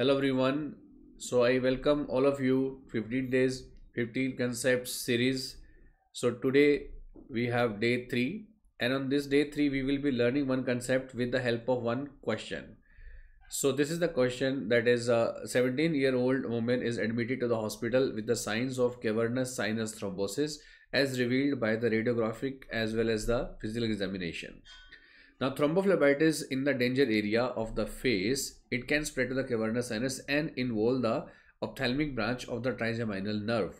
Hello everyone, so I welcome all of you 15 days 15 concepts series. So today we have day 3, and on this day 3 we will be learning one concept with the help of one question. So this is the question, that is a 17-year-old woman is admitted to the hospital with the signs of cavernous sinus thrombosis as revealed by the radiographic as well as the physical examination. Now, thrombophlebitis in the danger area of the face, it can spread to the cavernous sinus and involve the ophthalmic branch of the trigeminal nerve.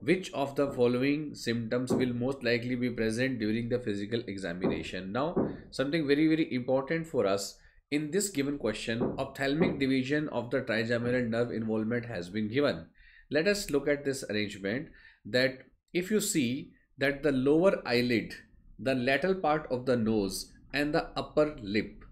Which of the following symptoms will most likely be present during the physical examination? Now, something very, very important for us. In this given question, ophthalmic division of the trigeminal nerve involvement has been given. Let us look at this arrangement, that if you see that the lower eyelid, the lateral part of the nose, and the upper lip,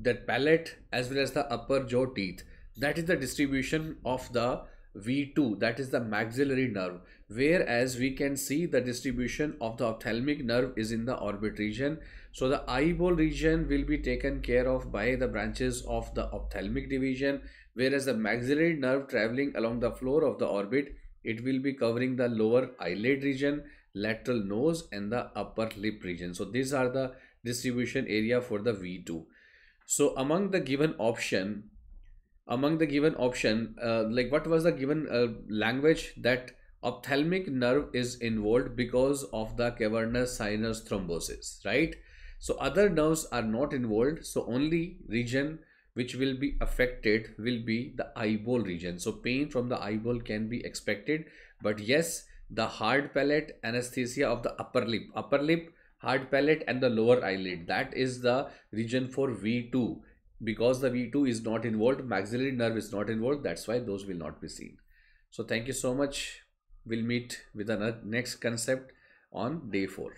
that palate as well as the upper jaw teeth, that is the distribution of the V2, that is the maxillary nerve, whereas we can see the distribution of the ophthalmic nerve is in the orbit region. So the eyeball region will be taken care of by the branches of the ophthalmic division, whereas the maxillary nerve traveling along the floor of the orbit, it will be covering the lower eyelid region, lateral nose and the upper lip region. So these are the distribution area for the V2. So among the given option, like what was the given language, that ophthalmic nerve is involved because of the cavernous sinus thrombosis, right? So other nerves are not involved. So only region which will be affected will be the eyeball region. So pain from the eyeball can be expected, but yes, the hard palate, anesthesia of the upper lip, hard palate and the lower eyelid, that is the region for V2, because the V2 is not involved, maxillary nerve is not involved, that's why those will not be seen. So thank you so much. We'll meet with the next concept on day 4.